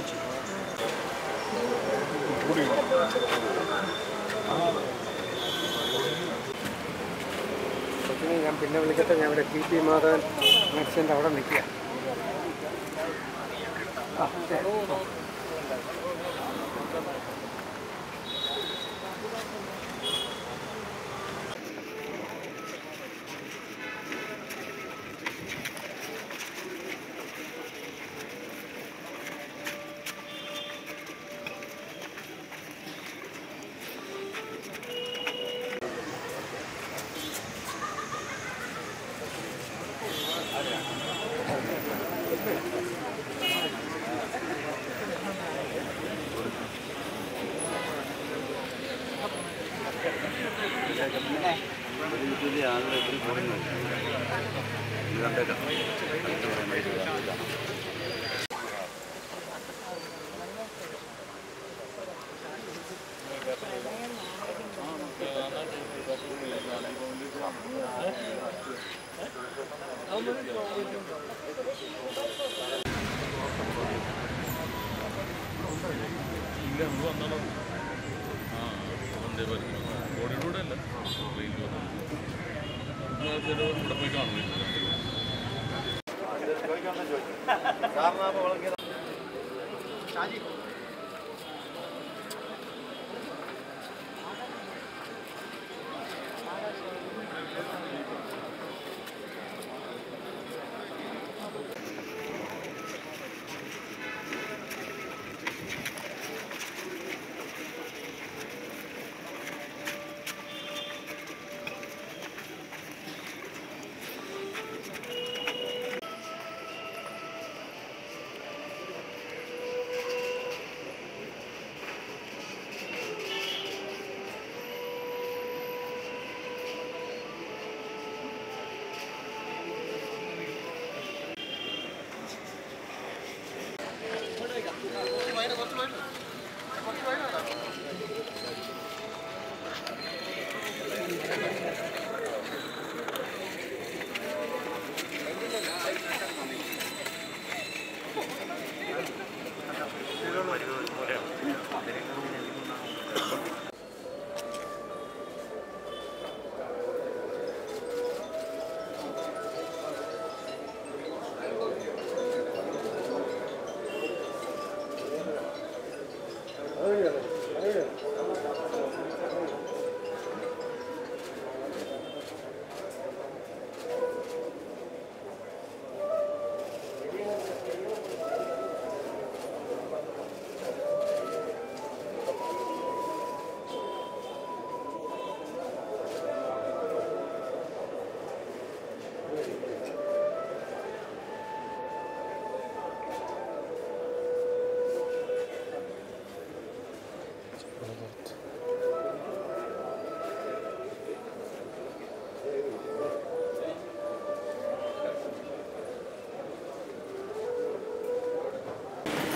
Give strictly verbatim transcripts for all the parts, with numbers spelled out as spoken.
그렇지. 우리 저기 ഞാൻ പിന്നെ വിളിക്കട്ടെ ഞാൻ ഇവിടെ ടി പി മാധവൻ നെക്സ്റ്റ് അവിടെ നിൽക്കുക. ആ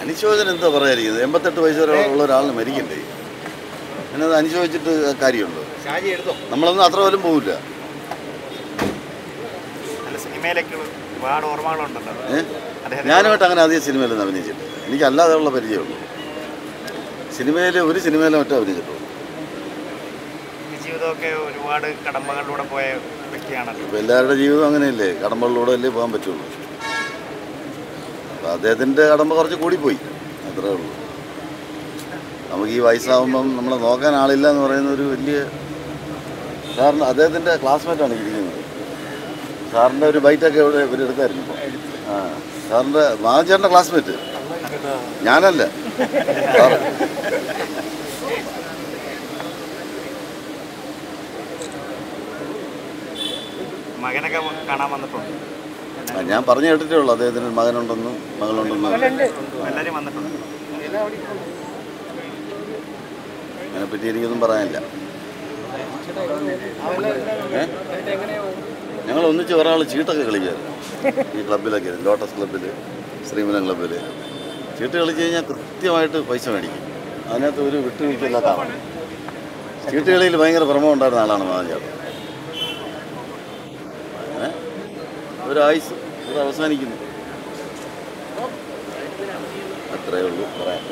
അനുശോചനം എന്താ പറയാതിരിക്കുന്നത്? എൺപത്തെട്ട് വയസ്സ് വരെ ഉള്ള ഒരാളിന് മരിക്കണ്ടേ? പിന്നെ അത് അനുശോചിച്ചിട്ട് കാര്യമുണ്ടോ? നമ്മളൊന്നും അത്ര പോലും പോകില്ല. ഞാനുമായിട്ട് അങ്ങനെ അധികം സിനിമയിലൊന്നും അഭിനയിച്ചിട്ട് എനിക്ക് അല്ലാതെ ഉള്ള പരിചയമുള്ളൂ. സിനിമയിൽ ഒരു സിനിമയിലും മറ്റും അഭിനയിച്ചിട്ടുള്ളൂ. ഇപ്പം എല്ലാവരുടെ ജീവിതം അങ്ങനെയല്ലേ, കടമ്പകളിലൂടെ അല്ലേ പോകാൻ പറ്റുള്ളൂ. അദ്ദേഹത്തിൻ്റെ കടമ്പ കുറച്ച് കൂടിപ്പോയി, അത്രേ ഉള്ളൂ. നമുക്ക് ഈ വയസ്സാകുമ്പം നമ്മളെ നോക്കാൻ ആളില്ല എന്ന് പറയുന്ന ഒരു വലിയ സാറിന് അദ്ദേഹത്തിൻ്റെ ക്ലാസ്മേറ്റാണ് ഇരിക്കുന്നത്. സാറിൻ്റെ ഒരു ബൈറ്റൊക്കെ ഇവിടെ ഇവർ എടുത്തായിരുന്നു. ആ സാറിൻ്റെ മാധവചേട്ടൻ്റെ ക്ലാസ്മേറ്റ് ഞാനല്ല. മകനൊക്കെ കാണാൻ വന്നിട്ടുണ്ട്. ഞാൻ പറഞ്ഞു കേട്ടിട്ടേ ഉള്ളൂ അദ്ദേഹത്തിന് മകനുണ്ടെന്നും മകളുണ്ടെന്നും. അതിനെപ്പറ്റി എനിക്കൊന്നും പറയാനില്ല. ഞങ്ങൾ ഒന്നിച്ച് ഒരാൾ ചീട്ടൊക്കെ കളിക്കായിരുന്നു ഈ ക്ലബിലൊക്കെ, ലോട്ടസ് ക്ലബ്ബിൽ, ശ്രീമലം ക്ലബ്ബിൽ. ചീട്ട് കളിച്ച് കഴിഞ്ഞാൽ കൃത്യമായിട്ട് പൈസ മേടിക്കും. അതിനകത്ത് ഒരു വിട്ടുവീഴ്ചയില്ലാത്ത ആളാണ്. ചീട്ട് കളിയിൽ ഭയങ്കര ഭ്രമം ഉണ്ടായിരുന്ന ആളാണ് മാധവചേട്ടൻ. ഒരായുസ് അത് അവസാനിക്കുന്നു. അത്രയേ ഉള്ളൂ പറയാൻ.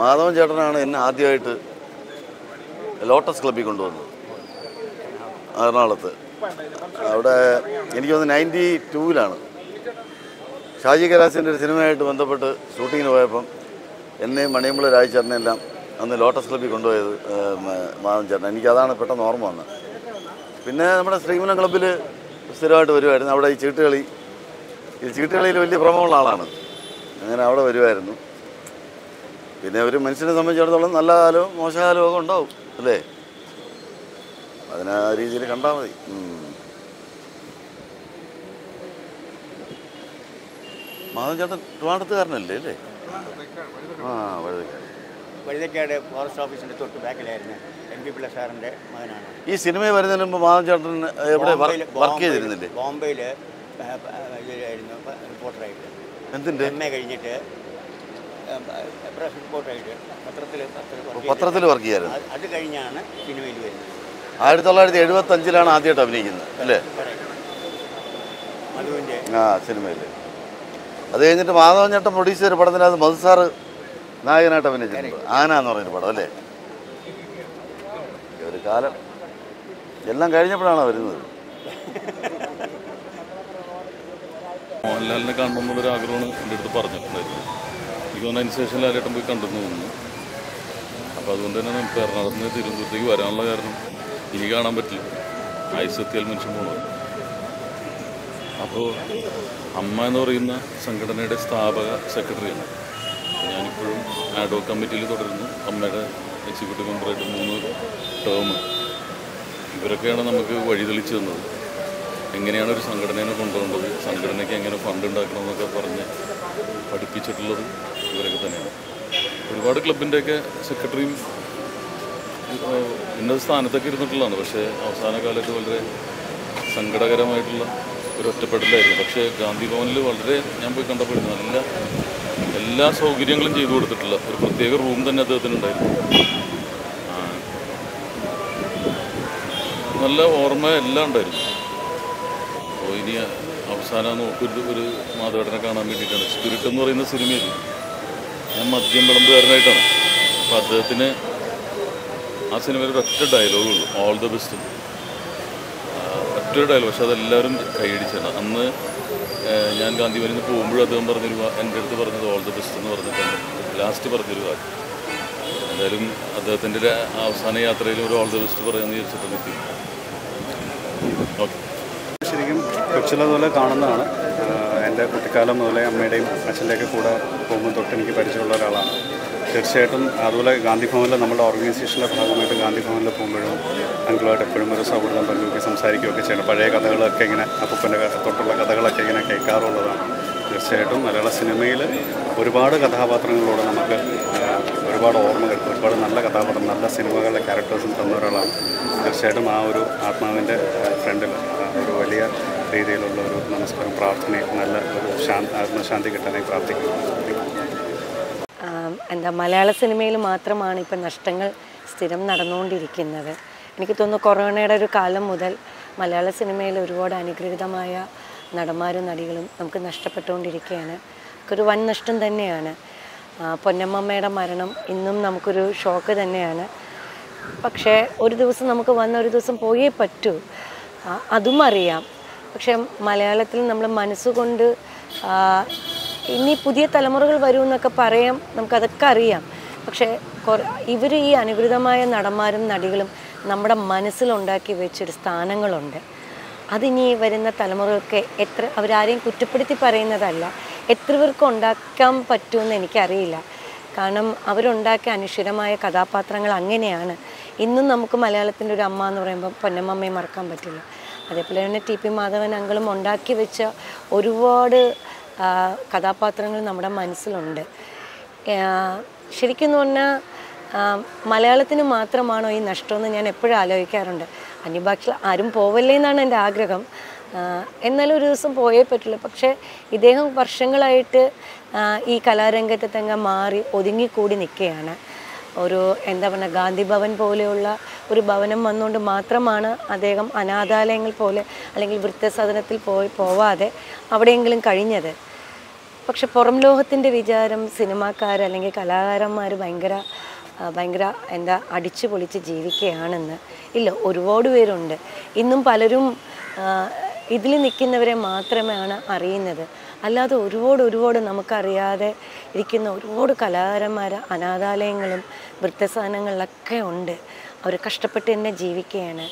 മാധവൻ ചേട്ടനാണ് എന്നെ ആദ്യമായിട്ട് ലോട്ടസ് ക്ലബ്ബിൽ കൊണ്ടുവന്നത് എറണാകുളത്ത്. അവിടെ എനിക്ക് തോന്നുന്നു നയൻറ്റി ടൂവിലാണ് ഷാജി കലാസിൻ്റെ ഒരു സിനിമയായിട്ട് ബന്ധപ്പെട്ട് ഷൂട്ടിങ്ങിന് പോയപ്പം എന്നെയും മണിയമ്പിള രാജേട്ടനെല്ലാം അന്ന് ലോട്ടസ് ക്ലബ്ബിൽ കൊണ്ടുപോയത് മാധവൻ ചേട്ടൻ. എനിക്കതാണ് പെട്ടെന്ന് ഓർമ്മ വന്നത്. പിന്നെ നമ്മുടെ ശ്രീമൂലം ക്ലബ്ബിൽ സ്ഥിരമായിട്ട് വരുമായിരുന്നു. അവിടെ ഈ ചീട്ടുകളി ഈ ചീട്ടുകളിയിൽ വലിയ പ്രമുഖമുള്ള ആളാണ്. അങ്ങനെ അവിടെ വരുമായിരുന്നു. പിന്നെ ഒരു മനുഷ്യനെ സംബന്ധിച്ചിടത്തോളം നല്ല കാലവും മോശകാലവും ഒക്കെ ഉണ്ടാവും അല്ലേ, അതിനാ രീതിയിൽ കണ്ടാൽ മതി. മാധവൻ ചേട്ടൻ ട്രിവാണ്ടത്തുകാരനല്ലേ അല്ലേ? ആ വഴുതക്കാട് വഴുതക്കാട് ഫോറസ്റ്റ് ഓഫീസിൻ്റെ തൊട്ട് ബാക്കിലായിരുന്നു. എം പി പിള്ള സാറിൻ്റെ മകനാണ്. ഈ സിനിമയിൽ വരുന്നതിന് മുമ്പ് മാധവൻ ചേട്ടൻ എവിടെ വർക്ക് ചെയ്തിരുന്നില്ലേ? ബോംബെയിൽ ഇതിലായിരുന്നു റിപ്പോർട്ടറായിട്ട്. എന്തിൻ്റെ എം എ കഴിഞ്ഞിട്ട് റിപ്പോർട്ടറായിട്ട് പത്രത്തിൽ പത്രത്തിൽ വർക്ക് ചെയ്യാറ്. അത് കഴിഞ്ഞാണ് സിനിമയിൽ വരുന്നത്. ആയിരത്തി തൊള്ളായിരത്തി എഴുപത്തി അഞ്ചിലാണ് ആദ്യമായിട്ട് അഭിനയിക്കുന്നത് അല്ലേ മധുവിൻ്റെ ആ സിനിമയിൽ. അത് കഴിഞ്ഞിട്ട് മാധവൻ ചേട്ടൻ പ്രൊഡ്യൂസ് ചെയ്ത പടത്തിനകത്ത് മധു സാറ് നായകനായിട്ട് അഭിനയിച്ചിട്ടുണ്ട്, ആന എന്ന് പറഞ്ഞൊരു പടം അല്ലേ. ഒരു കാലം എല്ലാം കഴിഞ്ഞപ്പോഴാണോ വരുന്നത്? മോഹൻലാലിനെ കാണണം എന്നുള്ളൊരു ആഗ്രഹമാണ് എൻ്റെ അടുത്ത് പറഞ്ഞിട്ടുണ്ടായിരുന്നു. എനിക്ക് തോന്നുന്നു അതിന് ശേഷം ലാലേട്ടൻ പോയി കണ്ടെന്ന് തോന്നുന്നു. അപ്പോൾ അതുകൊണ്ട് തന്നെ നമുക്ക് എറണാകുളത്ത് നിന്ന് തിരുവനന്തപുരത്തേക്ക് വരാനുള്ള കാരണം ഇനി കാണാൻ പറ്റില്ല, ആയുസെത്തിയാൽ മനുഷ്യൻ പോകണം. അപ്പോൾ അമ്മ എന്ന് പറയുന്ന സംഘടനയുടെ സ്ഥാപക സെക്രട്ടറിയാണ്. ഞാനിപ്പോഴും ആഡോ കമ്മിറ്റിയിൽ തുടരുന്നു. അമ്മയുടെ എക്സിക്യൂട്ടീവ് മെമ്പറായിട്ട് മൂന്ന് ടേം. ഇവരൊക്കെയാണ് നമുക്ക് വഴിതെളിച്ച് തന്നത്. എങ്ങനെയാണ് ഒരു സംഘടനയെ കൊണ്ടുപോകേണ്ടത്, സംഘടനയ്ക്ക് എങ്ങനെ ഫണ്ട് ഉണ്ടാക്കണം എന്നൊക്കെ പറഞ്ഞ് പഠിപ്പിച്ചിട്ടുള്ളത് ഇവരൊക്കെ തന്നെയാണ്. ഒരുപാട് ക്ലബിൻ്റെയൊക്കെ സെക്രട്ടറിയും ഇന്ന സ്ഥാനത്തൊക്കെ ഇരുന്നിട്ടുള്ളതാണ്. പക്ഷേ അവസാന കാലത്ത് വളരെ സങ്കടകരമായിട്ടുള്ള ഒരു ഒറ്റപ്പെടലായിരുന്നു. പക്ഷേ ഗാന്ധി ഭവനിൽ വളരെ ഞാൻ പോയി കണ്ടപ്പോഴും നല്ല എല്ലാ സൗകര്യങ്ങളും ചെയ്തു കൊടുത്തിട്ടുള്ള ഒരു പ്രത്യേക റൂം തന്നെ അദ്ദേഹത്തിനുണ്ടായിരുന്നു. നല്ല ഓർമ്മ എല്ലാം ഉണ്ടായിരുന്നു. അപ്പോൾ ഇനി അവസാനം നോക്കൊരു ഒരു മാധവേട്ടനെ കാണാൻ വേണ്ടിയിട്ടാണ്. സ്പിരിറ്റ് എന്ന് പറയുന്ന സിനിമയിൽ ഞാൻ മദ്യം വിളമ്പുകാരനായിട്ടാണ്. അപ്പോൾ അദ്ദേഹത്തിന് ആ സിനിമയിൽ ഒരൊറ്റ ഡയലോഗുള്ളൂ, ഓൾ ദ ബെസ്റ്റ്, ഒറ്റൊരു ഡയലോഗ്. പക്ഷെ അതെല്ലാവരും കൈയടിച്ചാണ്. അന്ന് ഞാൻ ഗാന്ധിവനിൽ നിന്ന് പോകുമ്പോഴും അദ്ദേഹം പറഞ്ഞൊരു എൻ്റെ അടുത്ത് പറഞ്ഞത് ഓൾ ദ ബെസ്റ്റ് എന്ന് പറഞ്ഞിട്ടാണ് ലാസ്റ്റ് പറഞ്ഞൊരു കാര്യം. എന്തായാലും അദ്ദേഹത്തിൻ്റെ അവസാന യാത്രയിൽ ഒരു ഓൾ ദ ബെസ്റ്റ് പറയാമെന്ന് വിചാരിച്ചിട്ട് നിർത്തി. ഓക്കെ, ശരിക്കും കൊച്ചിലെ പോലെ കാണുന്നതാണ്. എൻ്റെ കുട്ടിക്കാലം മുതലേ അമ്മയുടെയും അച്ഛൻ്റെയൊക്കെ കൂടെ പോകുമ്പോൾ തൊട്ട് എനിക്ക് പരിചയമുള്ള ഒരാളാണ്. തീർച്ചയായിട്ടും അതുപോലെ ഗാന്ധി ഭവനിൽ നമ്മുടെ ഓർഗനൈസേഷൻ്റെ ഭാഗമായിട്ട് ഗാന്ധി ഭവനിൽ പോകുമ്പോഴും അങ്കിളുമായിട്ട് എപ്പോഴും ഒരു സൗഹൃദം പങ്കുവയ്ക്കുകയും സംസാരിക്കുകയൊക്കെ ചെയ്യണം. പഴയ കഥകളൊക്കെ ഇങ്ങനെ അപ്പൂപ്പൻ്റെ തൊട്ടുള്ള കഥകളൊക്കെ ഇങ്ങനെ കേൾക്കാറുള്ളതാണ്. തീർച്ചയായിട്ടും മലയാള സിനിമയിൽ ഒരുപാട് കഥാപാത്രങ്ങളോട് നമുക്ക് ഒരുപാട് ഓർമ്മകൾ, ഒരുപാട് നല്ല കഥാപാത്രം, നല്ല സിനിമകളുടെ ക്യാരക്ടേഴ്സും തന്ന ഒരാളാണ്. തീർച്ചയായിട്ടും ആ ഒരു ആത്മാവിൻ്റെ ഫ്രണ്ടിൽ ഒരു വലിയ രീതിയിലുള്ള ഒരു നമസ്കാരം, പ്രാർത്ഥനയും നല്ല ഒരു ശാന്തി, ആത്മശാന്തി കിട്ടാനായി പ്രാർത്ഥിക്കുന്നു. എന്താ മലയാള സിനിമയിൽ മാത്രമാണ് ഇപ്പം നഷ്ടങ്ങൾ സ്ഥിരം നടന്നുകൊണ്ടിരിക്കുന്നത്. എനിക്ക് തോന്നുന്നു കൊറോണയുടെ ഒരു കാലം മുതൽ മലയാള സിനിമയിൽ ഒരുപാട് അനുഗ്രഹീതമായ നടന്മാരും നടികളും നമുക്ക് നഷ്ടപ്പെട്ടുകൊണ്ടിരിക്കുകയാണ്. നമുക്കൊരു വൻ നഷ്ടം തന്നെയാണ്. പൊന്നമ്മയുടെ മരണം ഇന്നും നമുക്കൊരു ഷോക്ക് തന്നെയാണ്. പക്ഷേ ഒരു ദിവസം നമുക്ക് വന്ന ഒരു ദിവസം പോയേ പറ്റൂ, അതും അറിയാം. പക്ഷേ മലയാളത്തിൽ നമ്മൾ മനസ്സുകൊണ്ട് ഇനി പുതിയ തലമുറകൾ വരും എന്നൊക്കെ പറയാം, നമുക്കതൊക്കെ അറിയാം. പക്ഷേ ഇവർ ഈ അനുഗ്രഹീതമായ നടന്മാരും നടികളും നമ്മുടെ മനസ്സിലുണ്ടാക്കി വെച്ചൊരു സ്ഥാനങ്ങളുണ്ട്. അതിനി വരുന്ന തലമുറകൾക്ക് എത്ര, അവരാരെയും കുറ്റപ്പെടുത്തി പറയുന്നതല്ല, എത്ര പേർക്ക് ഉണ്ടാക്കാൻ പറ്റുമെന്ന് എനിക്കറിയില്ല. കാരണം അവരുണ്ടാക്കിയ അനശ്വരമായ കഥാപാത്രങ്ങൾ അങ്ങനെയാണ്. ഇന്നും നമുക്ക് മലയാളത്തിൻ്റെ ഒരു അമ്മ എന്ന് പറയുമ്പോൾ പൊന്നമ്മയെ മറക്കാൻ പറ്റില്ല. അതേപോലെ തന്നെ ടി പി മാധവൻ അങ്കളും ഉണ്ടാക്കി വെച്ച ഒരുപാട് കഥാപാത്രങ്ങൾ നമ്മുടെ മനസ്സിലുണ്ട്. ശരിക്കും എന്ന് പറഞ്ഞാൽ മലയാളത്തിന് മാത്രമാണോ ഈ നഷ്ടമെന്ന് ഞാൻ എപ്പോഴും ആലോചിക്കാറുണ്ട്. അന്യഭാഷ ആരും പോവല്ലേ എന്നാണ് എൻ്റെ ആഗ്രഹം. എന്നാലും ഒരു ദിവസം പോയേ പറ്റുള്ളൂ. പക്ഷേ ഇദ്ദേഹം വർഷങ്ങളായിട്ട് ഈ കലാരംഗത്ത് തന്നെ മാറി ഒതുങ്ങിക്കൂടി നിൽക്കുകയാണ്. ഒരു എന്താ പറയുക, ഗാന്ധി ഭവൻ പോലെയുള്ള ഒരു ഭവനം വന്നുകൊണ്ട് മാത്രമാണ് അദ്ദേഹം അനാഥാലയങ്ങൾ പോലെ അല്ലെങ്കിൽ വൃദ്ധസദനത്തിൽ പോയി പോവാതെ അവിടെയെങ്കിലും കഴിഞ്ഞത്. പക്ഷെ പുറം ലോകത്തിൻ്റെ വിചാരം സിനിമാക്കാർ അല്ലെങ്കിൽ കലാകാരന്മാർ ഭയങ്കര ഭയങ്കര എന്താ അടിച്ചു പൊളിച്ച് ജീവിക്കുകയാണെന്ന്. ഇല്ല, ഒരുപാട് പേരുണ്ട്. ഇന്നും പലരും ഇതിൽ നിൽക്കുന്നവരെ മാത്രമാണ് അറിയുന്നത്. അല്ലാതെ ഒരുപാട് ഒരുപാട് നമുക്കറിയാതെ ഇരിക്കുന്ന ഒരുപാട് കലാകാരന്മാർ അനാഥാലയങ്ങളും വൃദ്ധസാധനങ്ങളിലൊക്കെ ഉണ്ട്. അവർ കഷ്ടപ്പെട്ട് തന്നെ ജീവിക്കുകയാണ്.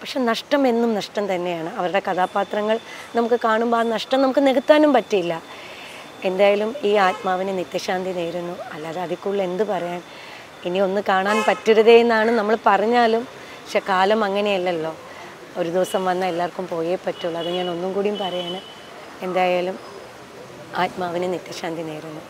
പക്ഷെ നഷ്ടം എന്നും നഷ്ടം തന്നെയാണ്. അവരുടെ കഥാപാത്രങ്ങൾ നമുക്ക് കാണുമ്പോൾ ആ നഷ്ടം നമുക്ക് നികത്താനും പറ്റില്ല. എന്തായാലും ഈ ആത്മാവിന് നിത്യശാന്തി നേരുന്നു. അല്ലാതെ അതിൽ കൂടുതൽ എന്ത് പറയാൻ? ഇനി ഒന്ന് കാണാൻ പറ്റരുതേ എന്നാണ് നമ്മൾ പറഞ്ഞാലും, പക്ഷെ കാലം അങ്ങനെയല്ലല്ലോ. ഒരു ദിവസം വന്നാൽ എല്ലാവർക്കും പോയേ പറ്റുള്ളൂ. അത് ഞാൻ ഒന്നും കൂടിയും പറയാണ്. എന്തായാലും ആത്മാവിന് നിത്യശാന്തി നേരുന്നു.